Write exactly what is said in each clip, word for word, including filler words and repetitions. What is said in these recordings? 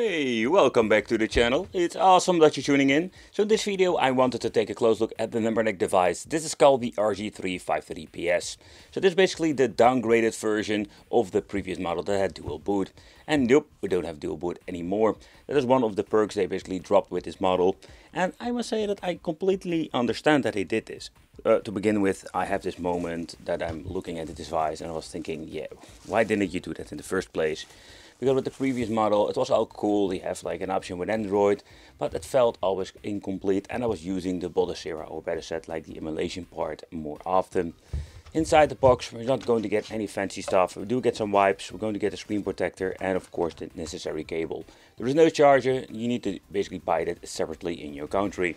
Hey, welcome back to the channel. It's awesome that you're tuning in. So in this video I wanted to take a close look at the Anbernic device. This is called the R G three five three P S. So this is basically the downgraded version of the previous model that had dual boot. And nope, we don't have dual boot anymore. That is one of the perks they basically dropped with this model. And I must say that I completely understand that they did this. Uh, to begin with, I have this moment that I'm looking at the device and I was thinking, yeah, why didn't you do that in the first place? Because with the previous model, it was all cool, you have like an option with Android, but it felt always incomplete and I was using the Bodhisera, or better said, like the emulation part more often. Inside the box, we're not going to get any fancy stuff. We do get some wipes, we're going to get a screen protector and of course the necessary cable. There is no charger, you need to basically buy that separately in your country.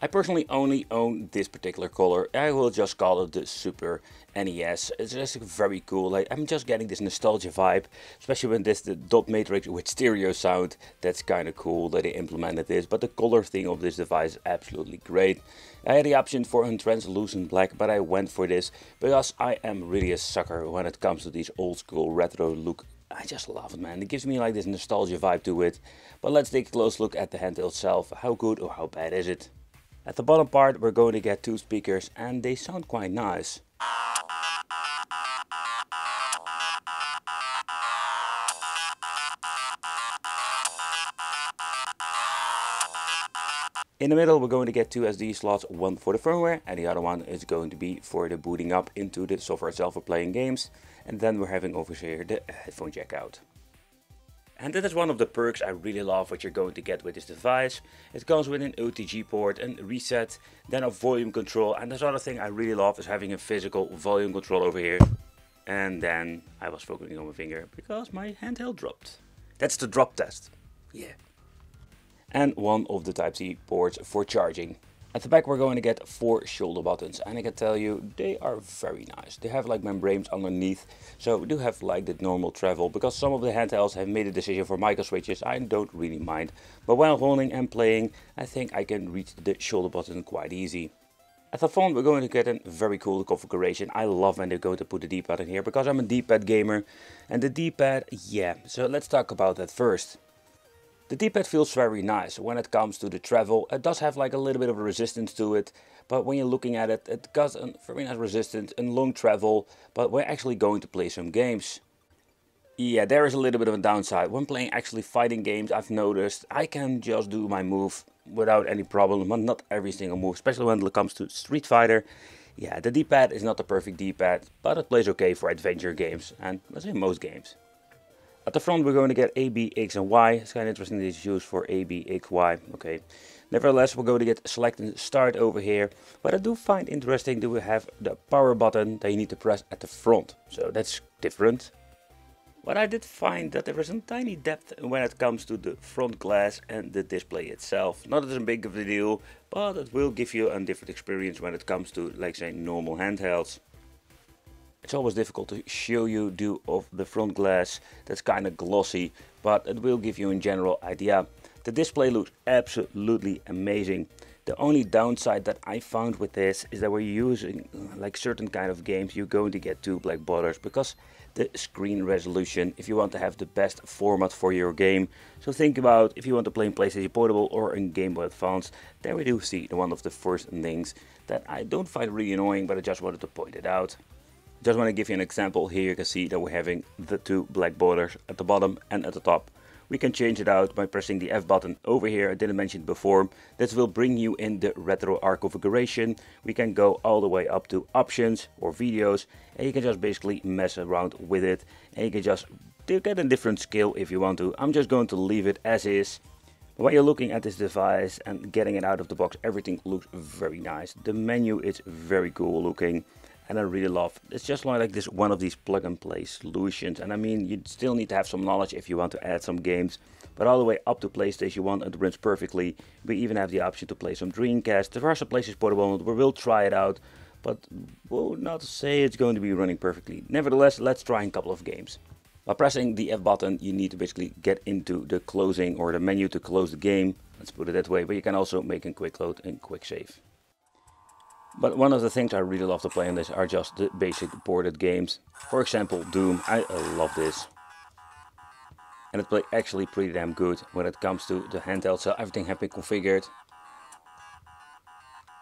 I personally only own this particular color. I will just call it the Super N E S. It's just very cool. Like, I'm just getting this nostalgia vibe, especially when this the dot matrix with stereo sound. That's kind of cool that they implemented this, but the color thing of this device is absolutely great. I had the option for a translucent black, but I went for this because I am really a sucker when it comes to these old school retro look. I just love it, man. It gives me like this nostalgia vibe to it. But let's take a close look at the handheld itself. How good or how bad is it? At the bottom part we're going to get two speakers and they sound quite nice. In the middle we're going to get two S D slots, one for the firmware and the other one is going to be for the booting up into the software itself for playing games. And then we're having over here the headphone jack out. And that is one of the perks I really love what you're going to get with this device. It comes with an O T G port, and reset, then a volume control, and this other thing I really love is having a physical volume control over here. And then I was focusing on my finger because my handheld dropped. That's the drop test. Yeah. And one of the Type C ports for charging. At the back we're going to get four shoulder buttons and I can tell you they are very nice. They have like membranes underneath, so we do have like the normal travel because some of the handhelds have made a decision for micro switches. I don't really mind, but while running and playing I think I can reach the shoulder button quite easy. At the front we're going to get a very cool configuration. I love when they're going to put the D-pad in here because I'm a D-pad gamer and the D-pad, yeah, so let's talk about that first. The D-pad feels very nice. When it comes to the travel, it does have like a little bit of a resistance to it, but when you're looking at it, it got a very nice resistance and long travel, but we're actually going to play some games. Yeah, there is a little bit of a downside. When playing actually fighting games, I've noticed I can just do my move without any problem, but not every single move, especially when it comes to Street Fighter. Yeah, the D-pad is not the perfect D-pad, but it plays okay for adventure games and let's say most games. At the front we're going to get A, B, X and Y. It's kind of interesting that it's used for A, B, X, Y. Okay. Nevertheless, we're going to get select and start over here. But I do find interesting that we have the power button that you need to press at the front. So that's different. But I did find that there is a tiny depth when it comes to the front glass and the display itself. Not as big of a deal, but it will give you a different experience when it comes to, like say, normal handhelds. It's always difficult to show you due of the front glass, that's kind of glossy, but it will give you a general idea. The display looks absolutely amazing. The only downside that I found with this is that we're using like certain kind of games, you're going to get two black borders because the screen resolution, if you want to have the best format for your game. So think about if you want to play in PlayStation Portable or in Game Boy Advance, there we do see one of the first things that I don't find really annoying, but I just wanted to point it out. Just want to give you an example. Here you can see that we're having the two black borders at the bottom and at the top. We can change it out by pressing the F button over here. I didn't mention it before. This will bring you in the RetroArch configuration. We can go all the way up to options or videos and you can just basically mess around with it and you can just get a different scale if you want to. I'm just going to leave it as is. When you're looking at this device and getting it out of the box, everything looks very nice. The menu is very cool looking. And I really love it. It's just like this one of these plug and play solutions. And I mean, you still need to have some knowledge if you want to add some games. But all the way up to PlayStation one, it runs perfectly. We even have the option to play some Dreamcast. There are some PlayStation Portable, we will try it out. But we'll not say it's going to be running perfectly. Nevertheless, let's try a couple of games. By pressing the F button, you need to basically get into the closing or the menu to close the game. Let's put it that way. But you can also make a quick load and quick save. But one of the things I really love to play on this are just the basic boarded games. For example, Doom. I love this. and it played actually pretty damn good when it comes to the handheld, so everything had been configured.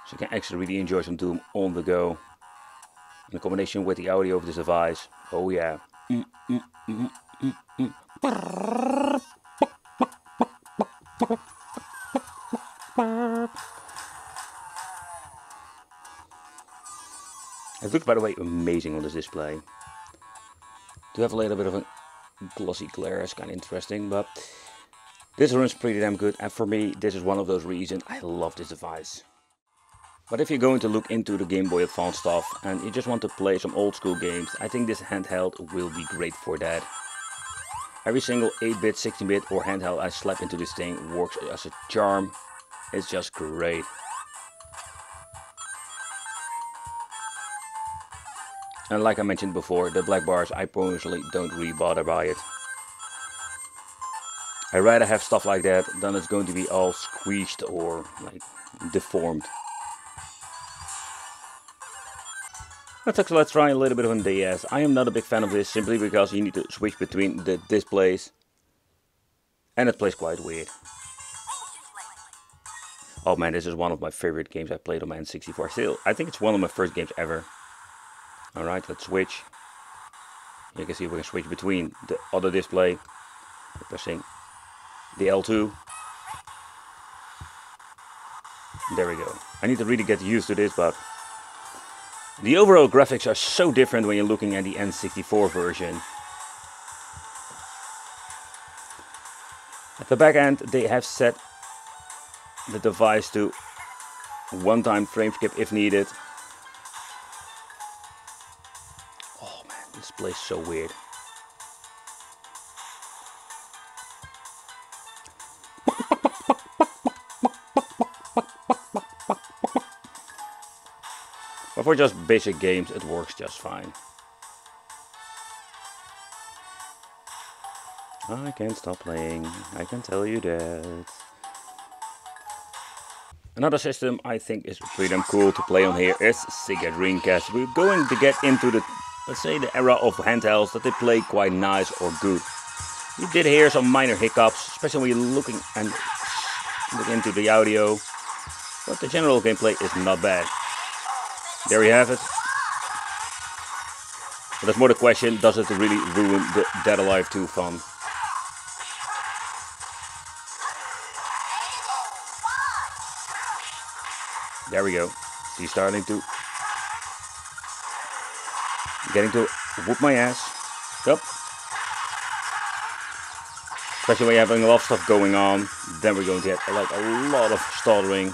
So you can actually really enjoy some Doom on the go. In combination with the audio of this device, oh yeah. Mm, mm, mm, mm, mm. Brrr, bop, bop, bop, bop, bop, bop, bop. It looks, by the way, amazing on this display. Do have a little bit of a glossy glare, it's kind of interesting, but this runs pretty damn good, and for me this is one of those reasons I love this device. But if you're going to look into the Game Boy Advance stuff and you just want to play some old school games, I think this handheld will be great for that. Every single eight bit, sixteen bit or handheld I slap into this thing works as a charm. It's just great. And like I mentioned before, the black bars, I personally don't really bother by it. I'd rather have stuff like that than it's going to be all squeezed or like deformed. Let's, let's try a little bit of a D S. I am not a big fan of this simply because you need to switch between the displays. And it plays quite weird. Oh man, this is one of my favorite games I played on my N sixty-four. Still, I think it's one of my first games ever. Alright, let's switch. You can see we can switch between the other display by pressing the L two. There we go. I need to really get used to this, but the overall graphics are so different when you're looking at the N sixty-four version. At the back end, they have set the device to one-time frame skip if needed. This place so weird. But for just basic games, it works just fine. I can't stop playing, I can tell you that. Another system I think is pretty damn cool to play on here is Sega Dreamcast. We're going to get into the, let's say, the era of handhelds that they play quite nice or good. You did hear some minor hiccups, especially when you're looking and look into the audio, but the general gameplay is not bad. There you have it. But there's more the question, does it really ruin the Dead or Alive two fun? There we go. She's starting to getting to whoop my ass. Yep. Especially when you're having a lot of stuff going on, then we're going to get like a lot of stuttering.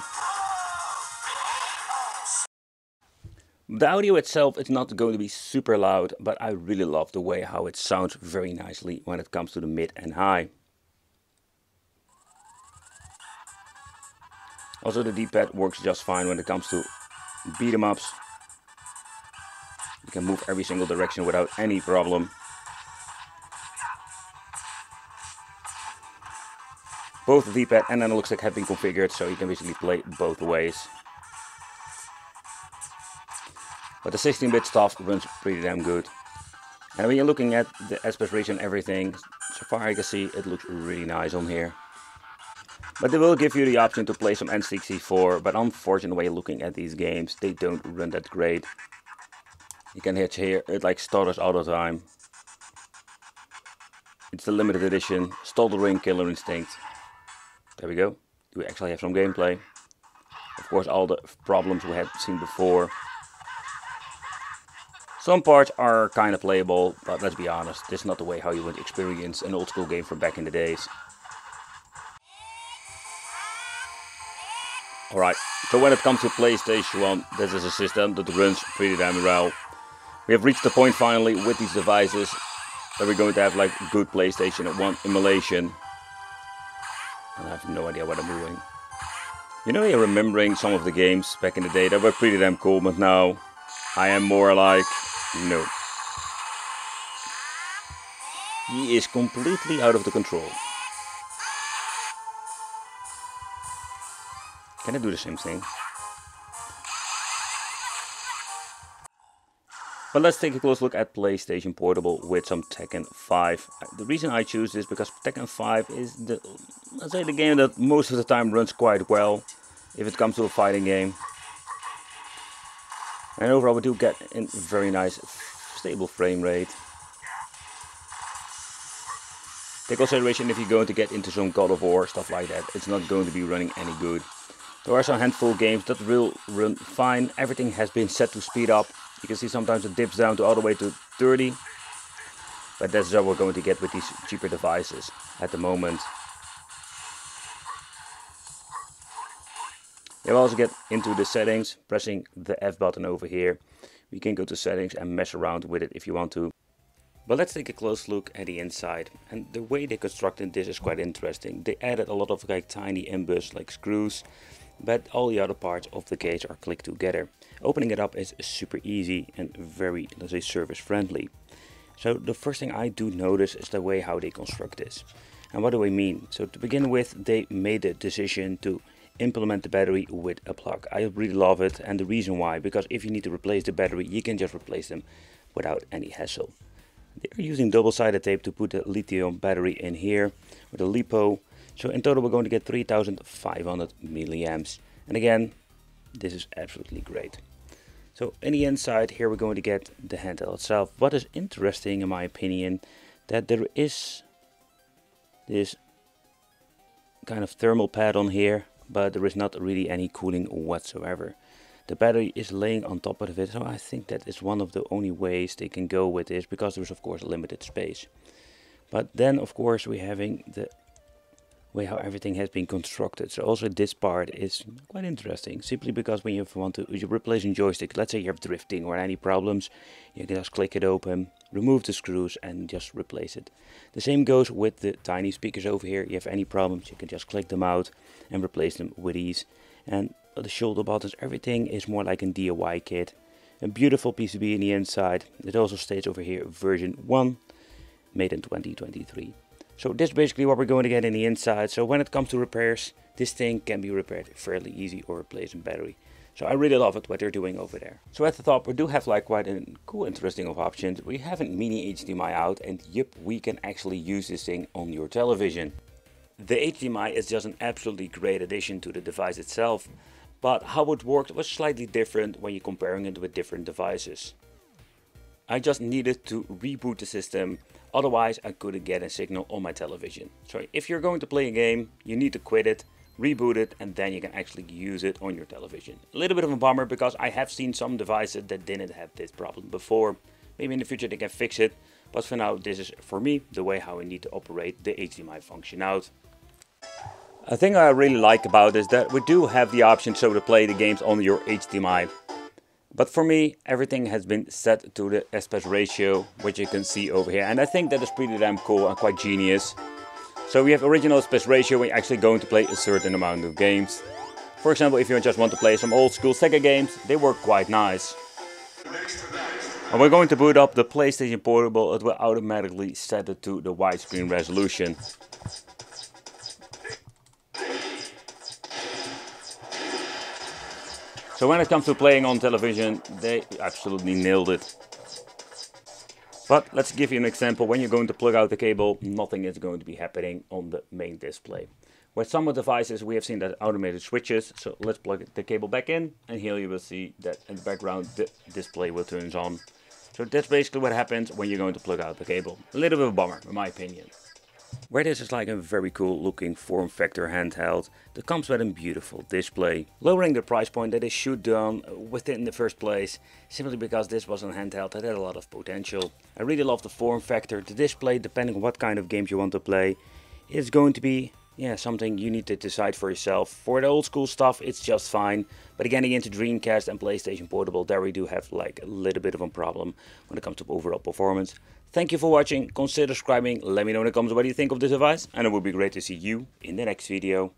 The audio itself is not going to be super loud, but I really love the way how it sounds very nicely when it comes to the mid and high. Also the D-pad works just fine when it comes to beat 'em ups. You can move every single direction without any problem. Both the D-pad and analog stick have been configured, so you can basically play both ways. But the sixteen bit stuff runs pretty damn good. And when you're looking at the aspect ratio and everything, so far I can see it looks really nice on here. But they will give you the option to play some N sixty-four, but unfortunately when you're looking at these games, they don't run that great. You can hear it like stutters all the time. It's the limited edition, stuttering Killer Instinct. There we go. We actually have some gameplay. Of course, all the problems we had seen before. Some parts are kind of playable, but let's be honest, this is not the way how you would experience an old school game from back in the days. Alright, so when it comes to PlayStation one, this is a system that runs pretty damn well. We have reached the point finally with these devices that we're going to have like good PlayStation one emulation. And I have no idea what I'm doing. You know, you're remembering some of the games back in the day that were pretty damn cool, but now I am more like, no. He is completely out of the control. Can I do the same thing? But let's take a close look at PlayStation Portable with some Tekken five. The reason I choose this because Tekken five is the, let's say, the game that most of the time runs quite well if it comes to a fighting game. And overall we do get a very nice stable frame rate. Take consideration if you're going to get into some God of War, stuff like that, it's not going to be running any good. There are some handful games that will run fine, everything has been set to speed up. You can see sometimes it dips down to all the way to thirty. But that's what we're going to get with these cheaper devices at the moment. You'll also get into the settings, pressing the F button over here. We can go to settings and mess around with it if you want to. But let's take a close look at the inside, and the way they constructed this is quite interesting. They added a lot of like tiny inbursts like screws, but all the other parts of the cage are clicked together. Opening it up is super easy and very, let's say, service friendly. So the first thing I do notice is the way how they construct this. And what do I mean? So to begin with, they made the decision to implement the battery with a plug. I really love it, and the reason why, because if you need to replace the battery, you can just replace them without any hassle. They're using double-sided tape to put the lithium battery in here with a LiPo. So in total we're going to get three thousand five hundred milliamps. And again, this is absolutely great. So in the inside here we're going to get the handheld itself. What is interesting in my opinion, that there is this kind of thermal pad on here, but there is not really any cooling whatsoever. The battery is laying on top of it, so I think that is one of the only ways they can go with this, because there is of course limited space. But then of course we're having the way how everything has been constructed. So also this part is quite interesting, simply because when you want to replace a joystick, let's say you have drifting or any problems, you can just click it open, remove the screws and just replace it. The same goes with the tiny speakers over here. You have any problems, you can just click them out and replace them with ease. And the shoulder buttons, everything is more like a D I Y kit. A beautiful P C B in the inside. It also states over here version one, made in twenty twenty-three. So this is basically what we're going to get in the inside. So when it comes to repairs, this thing can be repaired fairly easy or replace a battery. So I really love it what they're doing over there. So at the top we do have like quite a cool interesting of options. We have a mini H D M I out, and yep, we can actually use this thing on your television. The H D M I is just an absolutely great addition to the device itself, but how it worked was slightly different when you're comparing it with different devices. I just needed to reboot the system, otherwise I couldn't get a signal on my television. So if you're going to play a game, you need to quit it, reboot it, and then you can actually use it on your television. A little bit of a bummer, because I have seen some devices that didn't have this problem before. Maybe in the future they can fix it, but for now this is, for me, the way how I need to operate the H D M I function out. A thing I really like about is that we do have the option so to play the games on your H D M I. But for me, everything has been set to the aspect ratio, which you can see over here. And I think that is pretty damn cool and quite genius. So we have original aspect ratio when you're actually going to play a certain amount of games. For example, if you just want to play some old school Sega games, they work quite nice. And we're going to boot up the PlayStation Portable. It will automatically set it to the widescreen resolution. So when it comes to playing on television, they absolutely nailed it. But let's give you an example. When you're going to plug out the cable, nothing is going to be happening on the main display. With some of the devices we have seen that automated switches, so let's plug the cable back in, and here you will see that in the background the display will turn on. So that's basically what happens when you're going to plug out the cable. A little bit of a bummer, in my opinion. Where this is like a very cool looking form factor handheld that comes with a beautiful display. Lowering the price point that they should down within the first place, simply because this was a handheld that had a lot of potential. I really love the form factor. The display, depending on what kind of games you want to play, is going to be yeah something you need to decide for yourself. For the old school stuff it's just fine, but getting into Dreamcast and PlayStation Portable, there we do have like a little bit of a problem when it comes to overall performance. Thank you for watching, consider subscribing, let me know in the comments what you think of this device, and it would be great to see you in the next video.